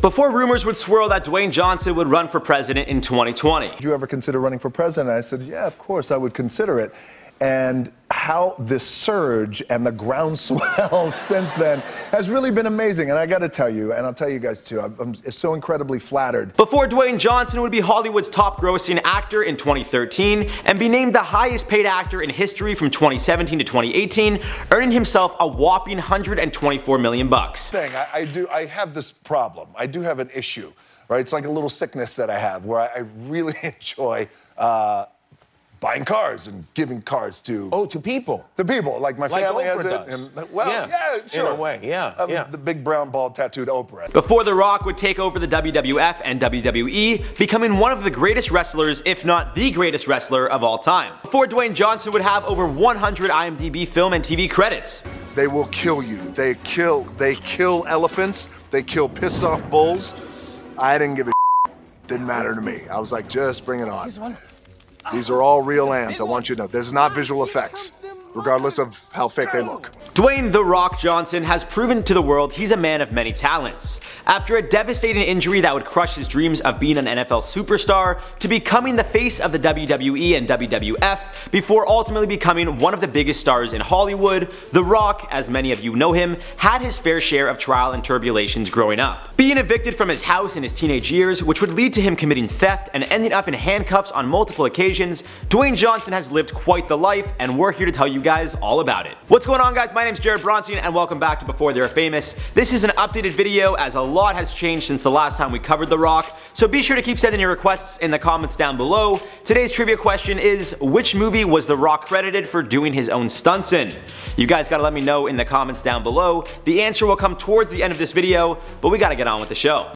before rumors would swirl that Dwayne Johnson would run for president in 2020. Did you ever consider running for president? I said, yeah, of course, I would consider it. And how this surge and the groundswell since then has really been amazing. And I got to tell you, and I'll tell you guys too, I'm so incredibly flattered. Before Dwayne Johnson would be Hollywood's top grossing actor in 2013 and be named the highest paid actor in history from 2017 to 2018, earning himself a whopping $124 million. I have this problem. I do have an issue, right? It's like a little sickness that I have where I really enjoy buying cars and giving cars to... Oh, to people. To people. Like, my family has it. And, well, yeah, sure. In a way, yeah, yeah. The big brown, bald, tattooed Oprah. Before The Rock would take over the WWF and WWE, becoming one of the greatest wrestlers, if not the greatest wrestler of all time. Before Dwayne Johnson would have over 100 IMDb film and TV credits. They will kill you. They kill elephants. They kill pissed-off bulls. I didn't give a didn't matter to me. I was like, just bring it on. These are all real ants, I want you to know. There's not visual effects, regardless of how fake they look. Dwayne "The Rock" Johnson has proven to the world he's a man of many talents. After a devastating injury that would crush his dreams of being an NFL superstar, to becoming the face of the WWE and WWF, before ultimately becoming one of the biggest stars in Hollywood, The Rock, as many of you know him, had his fair share of trial and tribulations growing up. Being evicted from his house in his teenage years, which would lead to him committing theft and ending up in handcuffs on multiple occasions, Dwayne Johnson has lived quite the life, and we're here to tell you guys all about it. What's going on, guys? My name's Jared Bronstein and welcome back to Before They Were Famous. This is an updated video as a lot has changed since the last time we covered The Rock, so be sure to keep sending your requests in the comments down below. Today's trivia question is, which movie was The Rock credited for doing his own stunts in? You guys gotta let me know in the comments down below. The answer will come towards the end of this video, but we gotta get on with the show.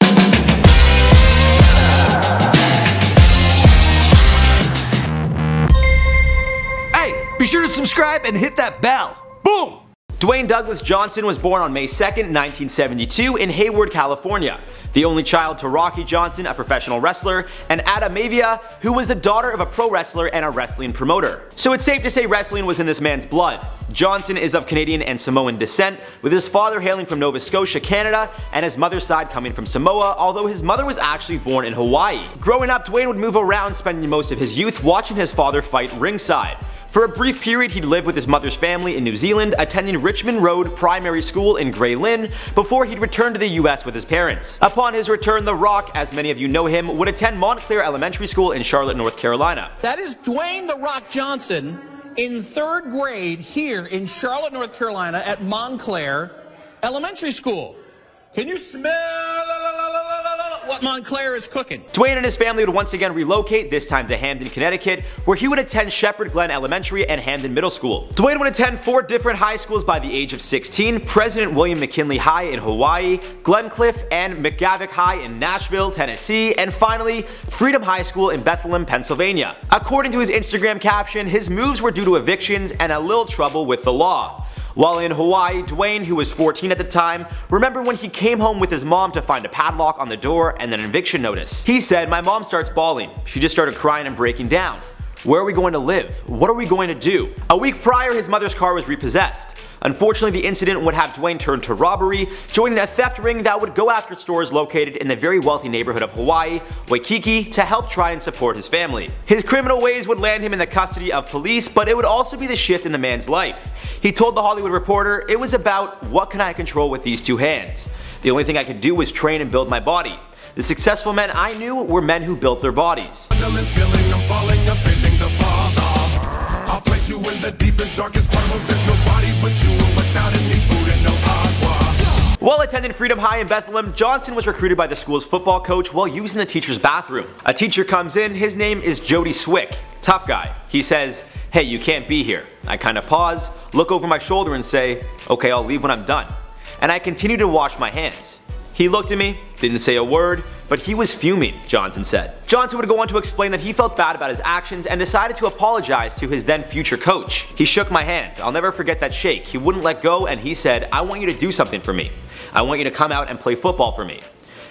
Be sure to subscribe and hit that bell. Boom! Dwayne Douglas Johnson was born on May 2nd, 1972 in Hayward, California, the only child to Rocky Johnson, a professional wrestler, and Ada Mavia, who was the daughter of a pro wrestler and a wrestling promoter. So it's safe to say wrestling was in this man's blood. Johnson is of Canadian and Samoan descent, with his father hailing from Nova Scotia, Canada, and his mother's side coming from Samoa, although his mother was actually born in Hawaii. Growing up, Dwayne would move around, spending most of his youth watching his father fight ringside. For a brief period, he'd live with his mother's family in New Zealand, attending Richmond Road Primary School in Grey Lynn, before he'd return to the US with his parents. Upon his return, The Rock, as many of you know him, would attend Montclair Elementary School in Charlotte, North Carolina. That is Dwayne "The Rock" Johnson in third grade here in Charlotte, North Carolina at Montclair Elementary School. Can you smell what Montclair is cooking? Dwayne and his family would once again relocate, this time to Hamden, Connecticut, where he would attend Shepherd Glen Elementary and Hamden Middle School. Dwayne would attend 4 different high schools by the age of 16, President William McKinley High in Hawaii, Glencliff and McGavock High in Nashville, Tennessee, and finally, Freedom High School in Bethlehem, Pennsylvania. According to his Instagram caption, his moves were due to evictions and a little trouble with the law. While in Hawaii, Dwayne, who was 14 at the time, remembered when he came home with his mom to find a padlock on the door and an eviction notice. He said, "My mom starts bawling. She just started crying and breaking down. Where are we going to live? What are we going to do?" A week prior, his mother's car was repossessed. Unfortunately, the incident would have Dwayne turn to robbery, joining a theft ring that would go after stores located in the very wealthy neighborhood of Hawaii, Waikiki, to help try and support his family. His criminal ways would land him in the custody of police, but it would also be the shift in the man's life. He told The Hollywood Reporter, "It was about, what can I control with these two hands? The only thing I could do was train and build my body. The successful men I knew were men who built their bodies." While attending Freedom High in Bethlehem, Johnson was recruited by the school's football coach while using the teacher's bathroom. A teacher comes in, his name is Jody Swick, tough guy. He says, "Hey, you can't be here." I kind of pause, look over my shoulder and say, "Okay, I'll leave when I'm done." And I continue to wash my hands. He looked at me, didn't say a word, but he was fuming, Johnson said. Johnson would go on to explain that he felt bad about his actions and decided to apologize to his then future coach. "He shook my hand. I'll never forget that shake. He wouldn't let go and he said, I want you to do something for me. I want you to come out and play football for me."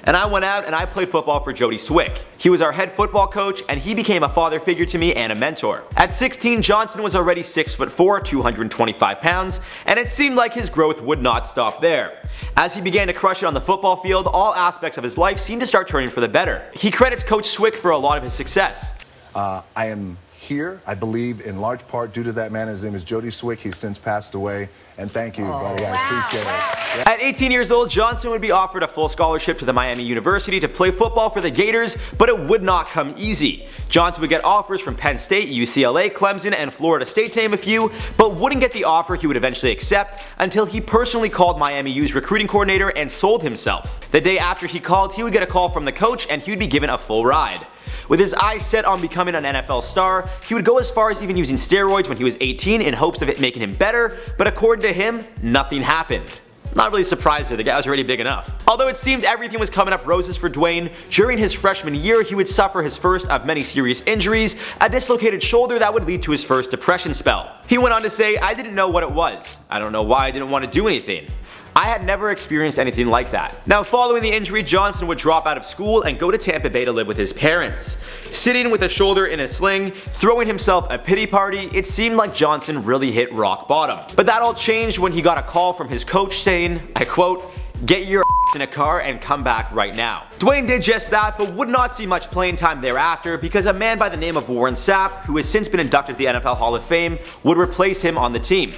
and I went out and I played football for Jody Swick. He was our head football coach, and he became a father figure to me and a mentor. At 16, Johnson was already 6'4", 225 pounds, and it seemed like his growth would not stop there. As he began to crush it on the football field, all aspects of his life seemed to start turning for the better. He credits Coach Swick for a lot of his success. I am here, I believe, in large part due to that man. His name is Jody Swick. He's since passed away. And thank you, buddy. I appreciate it. At 18 years old, Johnson would be offered a full scholarship to the Miami University to play football for the Gators, but it would not come easy. Johnson would get offers from Penn State, UCLA, Clemson, and Florida State, to name a few, but wouldn't get the offer he would eventually accept until he personally called Miami U's recruiting coordinator and sold himself. The day after he called, he would get a call from the coach, and he would be given a full ride. With his eyes set on becoming an NFL star, he would go as far as even using steroids when he was 18 in hopes of it making him better, but according to him, nothing happened. Not really surprised there, the guy was already big enough. Although it seemed everything was coming up roses for Dwayne, during his freshman year he would suffer his first of many serious injuries, a dislocated shoulder that would lead to his first depression spell. He went on to say, "I didn't know what it was. I don't know why I didn't want to do anything. I had never experienced anything like that." Now, following the injury, Johnson would drop out of school and go to Tampa Bay to live with his parents. Sitting with a shoulder in a sling, throwing himself a pity party, it seemed like Johnson really hit rock bottom. But that all changed when he got a call from his coach saying, I quote, "Get your in a car and come back right now." Dwayne did just that, but would not see much playing time thereafter because a man by the name of Warren Sapp, who has since been inducted to the NFL Hall of Fame, would replace him on the team.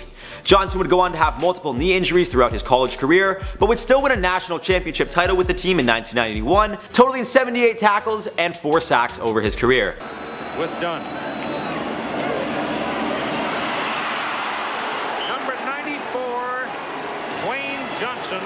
Johnson would go on to have multiple knee injuries throughout his college career, but would still win a national championship title with the team in 1991, totaling 78 tackles and 4 sacks over his career. With Dunn. Number 94, Dwayne Johnson.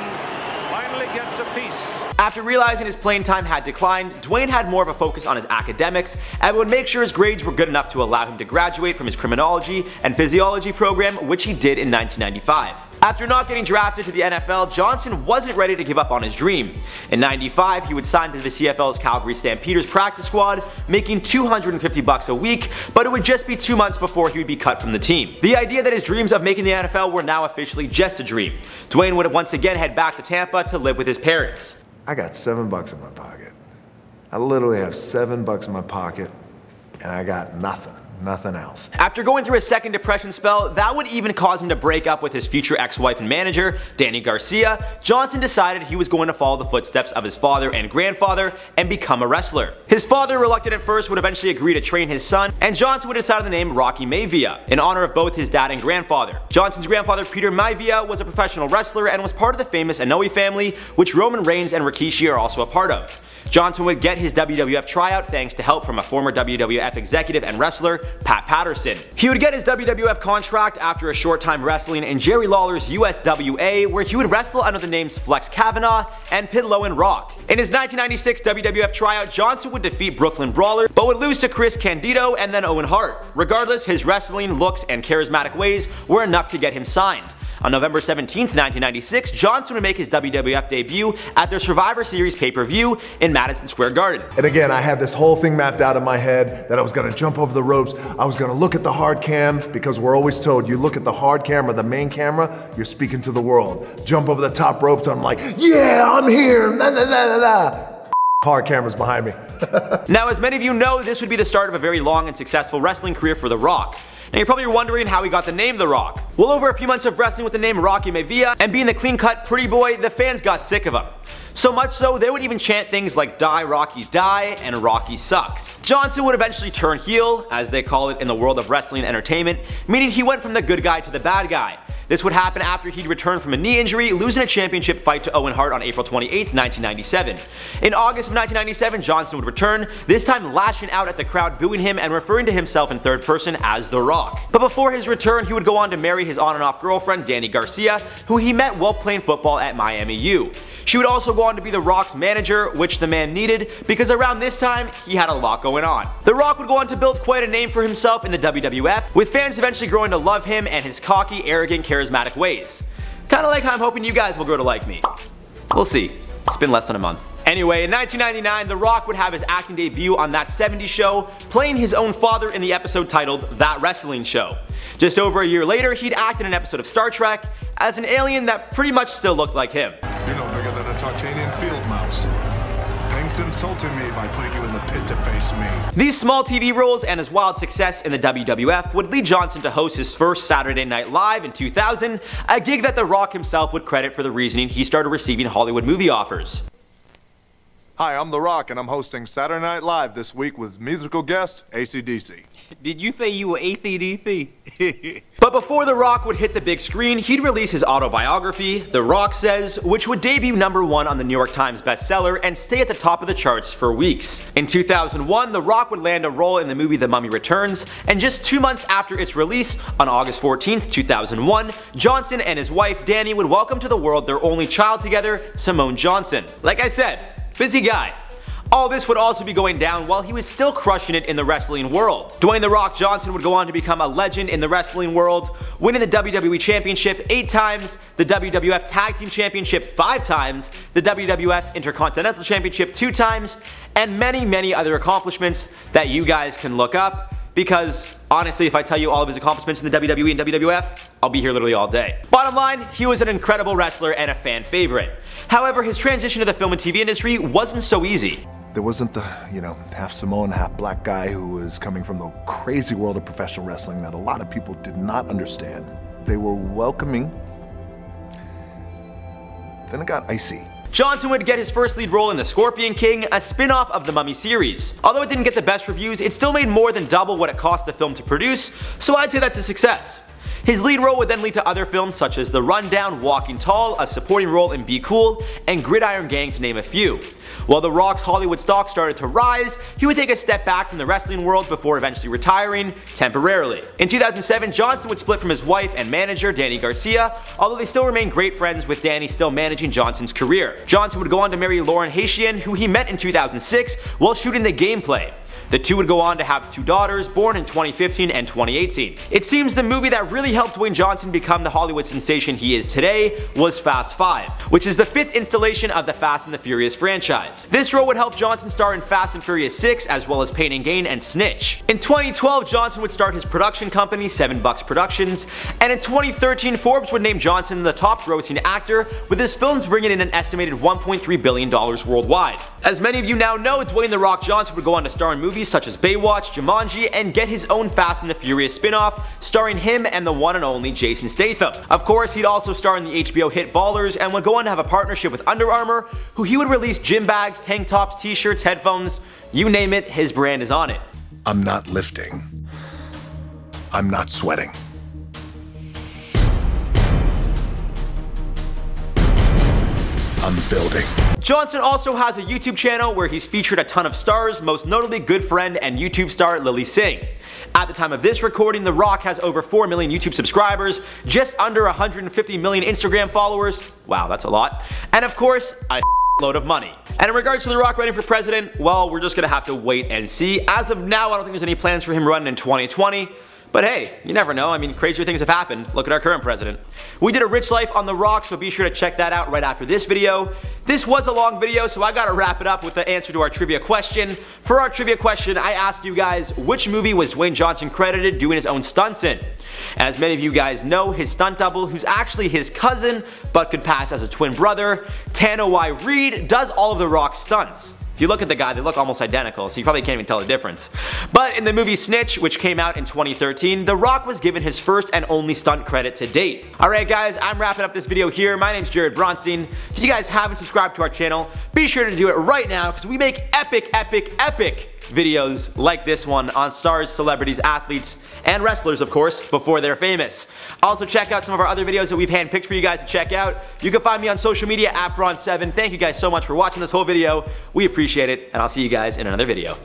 Gets a piece. After realizing his playing time had declined, Dwayne had more of a focus on his academics and would make sure his grades were good enough to allow him to graduate from his criminology and physiology program, which he did in 1995. After not getting drafted to the NFL, Johnson wasn't ready to give up on his dream. In 95, he would sign to the CFL's Calgary Stampeders practice squad, making $250 a week, but it would just be 2 months before he would be cut from the team. The idea that his dreams of making the NFL were now officially just a dream. Dwayne would once again head back to Tampa to live with his parents. I got $7 in my pocket. I literally have $7 in my pocket and I got nothing else. After going through a second depression spell that would even cause him to break up with his future ex-wife and manager, Dany Garcia, Johnson decided he was going to follow the footsteps of his father and grandfather and become a wrestler. His father, reluctant at first, would eventually agree to train his son, and Johnson would decide on the name Rocky Maivia in honor of both his dad and grandfather. Johnson's grandfather, Peter Maivia, was a professional wrestler and was part of the famous Inoue family, which Roman Reigns and Rikishi are also a part of. Johnson would get his WWF tryout thanks to help from a former WWF executive and wrestler, Pat Patterson. He would get his WWF contract after a short time wrestling in Jerry Lawler's USWA, where he would wrestle under the names Flex Cavanaugh and Pidlow and Rock. In his 1996 WWF tryout, Johnson would defeat Brooklyn Brawler, but would lose to Chris Candido and then Owen Hart. Regardless, his wrestling, looks, and charismatic ways were enough to get him signed. On November 17, 1996, Johnson would make his WWF debut at their Survivor Series pay-per-view in Madison Square Garden. And again, I had this whole thing mapped out in my head that I was gonna jump over the ropes, I was gonna look at the hard cam, because we're always told, you look at the hard camera, the main camera, you're speaking to the world. Jump over the top ropes, I'm like, yeah, I'm here, nah, nah, nah, nah, nah. Hard cameras behind me. Now, as many of you know, this would be the start of a very long and successful wrestling career for The Rock. Now you're probably wondering how he got the name The Rock. Well, over a few months of wrestling with the name Rocky Maivia and being the clean-cut pretty boy, the fans got sick of him. So much so, they would even chant things like "Die Rocky Die" and "Rocky Sucks." Johnson would eventually turn heel, as they call it in the world of wrestling entertainment, meaning he went from the good guy to the bad guy. This would happen after he'd returned from a knee injury, losing a championship fight to Owen Hart on April 28, 1997. In August of 1997, Johnson would return, this time lashing out at the crowd booing him and referring to himself in third person as The Rock. But before his return, he would go on to marry his on-and-off girlfriend, Dany Garcia, who he met while playing football at Miami U. She would also go on to be The Rock's manager, which the man needed, because around this time, he had a lot going on. The Rock would go on to build quite a name for himself in the WWF, with fans eventually growing to love him and his cocky, arrogant, charismatic ways. Kinda like how I'm hoping you guys will grow to like me. We'll see. It's been less than a month. Anyway, in 1999, The Rock would have his acting debut on That 70s Show, playing his own father in the episode titled That Wrestling Show. Just over a year later, he'd act in an episode of Star Trek as an alien that pretty much still looked like him. You're no bigger than a Tarkanian field mouse. Thanks insulting me by putting you in the pit to face me. These small TV roles and his wild success in the WWF would lead Johnson to host his first Saturday Night Live in 2000, a gig that The Rock himself would credit for the reasoning he started receiving Hollywood movie offers. Hi, I'm The Rock, and I'm hosting Saturday Night Live this week with musical guest AC/DC. Did you say you were AC/DC? But before The Rock would hit the big screen, he'd release his autobiography, The Rock Says, which would debut #1 on the New York Times bestseller and stay at the top of the charts for weeks. In 2001, The Rock would land a role in the movie The Mummy Returns, and just 2 months after its release, on August 14th, 2001, Johnson and his wife Dany would welcome to the world their only child together, Simone Johnson. Like I said, busy guy. All this would also be going down while he was still crushing it in the wrestling world. Dwayne "The Rock" Johnson would go on to become a legend in the wrestling world, winning the WWE Championship 8 times, the WWF Tag Team Championship 5 times, the WWF Intercontinental Championship 2 times, and many, many other accomplishments that you guys can look up, because honestly, if I tell you all of his accomplishments in the WWE and WWF, I'll be here literally all day. Bottom line, he was an incredible wrestler and a fan favorite. However, his transition to the film and TV industry wasn't so easy. There wasn't the, you know, half Samoan, half black guy who was coming from the crazy world of professional wrestling that a lot of people did not understand. They were welcoming. Then it got icy. Johnson would get his first lead role in The Scorpion King, a spin-off of the Mummy series. Although it didn't get the best reviews, it still made more than double what it cost the film to produce, so I'd say that's a success. His lead role would then lead to other films such as The Rundown, Walking Tall, a supporting role in Be Cool, and Gridiron Gang, to name a few. While The Rock's Hollywood stock started to rise, he would take a step back from the wrestling world before eventually retiring temporarily. In 2007, Johnson would split from his wife and manager, Dany Garcia, although they still remained great friends, with Dany still managing Johnson's career. Johnson would go on to marry Lauren Haitian, who he met in 2006 while shooting The Gameplay. The two would go on to have 2 daughters, born in 2015 and 2018. It seems the movie that really helped Dwayne Johnson become the Hollywood sensation he is today was Fast 5, which is the 5th installation of the Fast and the Furious franchise. This role would help Johnson star in Fast and Furious 6, as well as Pain and Gain and Snitch. In 2012, Johnson would start his production company, 7 Bucks Productions, and in 2013, Forbes would name Johnson the top grossing actor, with his films bringing in an estimated $1.3 billion worldwide. As many of you now know, Dwayne "The Rock" Johnson would go on to star in movies such as Baywatch, Jumanji, and get his own Fast and the Furious spin-off, starring him and the one and only Jason Statham. Of course, he'd also star in the HBO hit Ballers, and would go on to have a partnership with Under Armour, who he would release gym bags, tank tops, t-shirts, headphones, you name it, his brand is on it. I'm not lifting. I'm not sweating. I'm building. Johnson also has a YouTube channel where he's featured a ton of stars, most notably good friend and YouTube star Lily Singh. At the time of this recording, The Rock has over 4 million YouTube subscribers, just under 150 million Instagram followers, wow, that's a lot, and of course, a load of money. And in regards to The Rock running for president, well, we're just gonna have to wait and see. As of now, I don't think there's any plans for him running in 2020. But hey, you never know, I mean, crazier things have happened. Look at our current president. We did a Rich Life on The Rock, so be sure to check that out right after this video. This was a long video, so I gotta wrap it up with the answer to our trivia question. For our trivia question, I asked you guys, which movie was Dwayne Johnson credited doing his own stunts in? As many of you guys know, his stunt double, who's actually his cousin, but could pass as a twin brother, Tanawai Reed, does all of The Rock's stunts. If you look at the guy, they look almost identical, so you probably can't even tell the difference. But in the movie Snitch, which came out in 2013, The Rock was given his first and only stunt credit to date. Alright guys, I'm wrapping up this video here. My name's Jared Bronstein. If you guys haven't subscribed to our channel, be sure to do it right now, because we make epic, epic, epic videos like this one on stars, celebrities, athletes, and wrestlers, of course, before they're famous. Also, check out some of our other videos that we've handpicked for you guys to check out. You can find me on social media at Bron7. Thank you guys so much for watching this whole video. We appreciate it, and I'll see you guys in another video.